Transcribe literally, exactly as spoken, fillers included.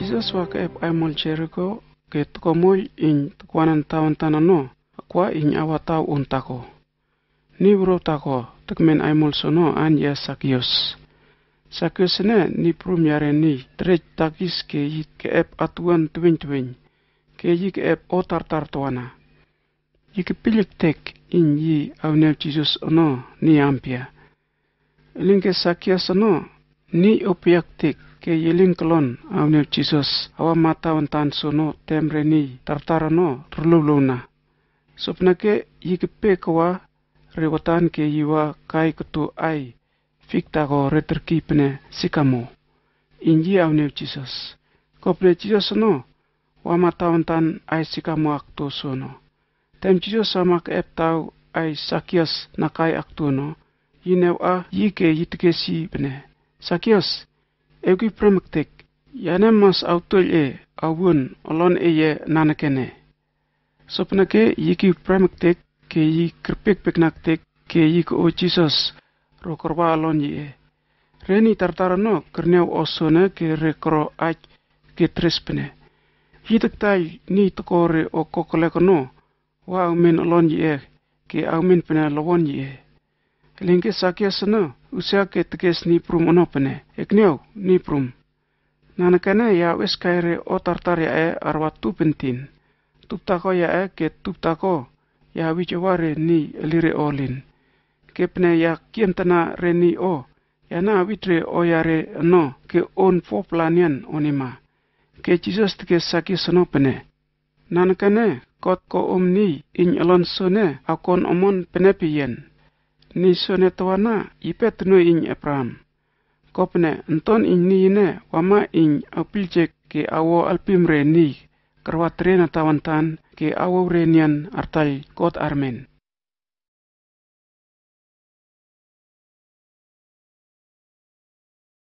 Jesus wa ka ep amol cheriko ke tkomoy in kwanan taon tanano kwa in awataw untako ni brotako takmen amol sono an ya sakios sakios ne ni prumyare ni trech takis ke yit ke ep atuan twin twin ke yik ep otar tartuana yikipilik tek in yi awnel Jesus ono ni ampia linke sakios ono ni opiaktik ke yeling klon awnel Jesus awa matawan tansono temreni tartarano trululuna sopnake yikipekwa rewatan ke yiwa kai kutu ai fiktago reterkipne sikamo inji awnel Jesus kople Jesus no wa matawan tan ai sikamo akto sono tem Jesus samak eptau ai sakios nakai aktuno yinewa yike yitkesi bne Sakios, egi promiktek, yanemas autol e awun olon eye nanakene. Sopnake yiki promiktek ke yi krpik piknaktek ke yik o Jesus rokorwa alon ye. Reni tartarano kernew osone ke rekro aj ke trispene. Yitaktai ni tokore o kokolekono wa aumin olon ye ke aumin pene lawon ye. Linke Sakios no. Usia que tekes ni prum onopene, ekneo ni prum. Nanakane ya weskaire o tartaria e arwa tupentin. Tuptako ya e que tuptako ya wichoware ni lire olin. Kepne ya kientana reni o, ya na witre o yare no que on poplanian onima. Que Jesus tekes Sakios onopene. Nanakane kotko omni in alonsone akon omon penepien. Ni sonetoana ipet no in Abraham. Kopne anton in niine wama in apilcek ke awo alpimre ni karwatrena tawantan ke awo renian artal kot armen.